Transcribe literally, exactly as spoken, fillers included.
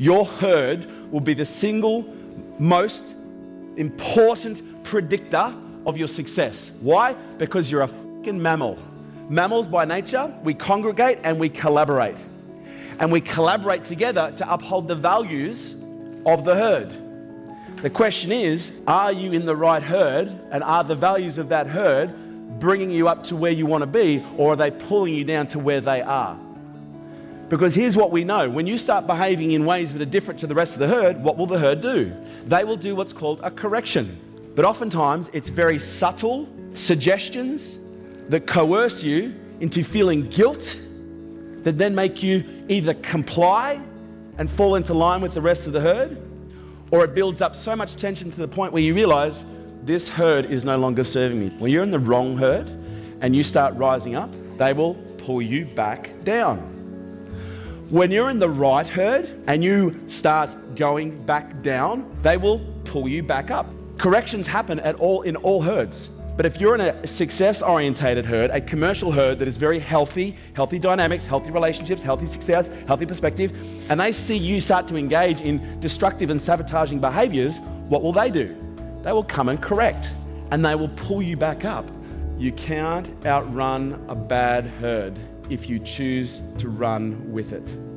your herd will be the single most important predictor of your success. Why? Because you're a fucking mammal. Mammals by nature, we congregate and we collaborate. And we collaborate together to uphold the values of the herd. The question is, are you in the right herd, and are the values of that herd bringing you up to where you want to be, or are they pulling you down to where they are? Because here's what we know. When you start behaving in ways that are different to the rest of the herd, what will the herd do? They will do what's called a correction. But oftentimes it's very subtle suggestions that coerce you into feeling guilt, that then make you either comply and fall into line with the rest of the herd, or it builds up so much tension to the point where you realize this herd is no longer serving me. When you're in the wrong herd and you start rising up, they will pull you back down. When you're in the right herd and you start going back down, they will pull you back up. Corrections happen at all in all herds. But if you're in a success-orientated herd, a commercial herd that is very healthy, healthy dynamics, healthy relationships, healthy success, healthy perspective, and they see you start to engage in destructive and sabotaging behaviors, what will they do? They will come and correct, and they will pull you back up. You can't outrun a bad herd if you choose to run with it.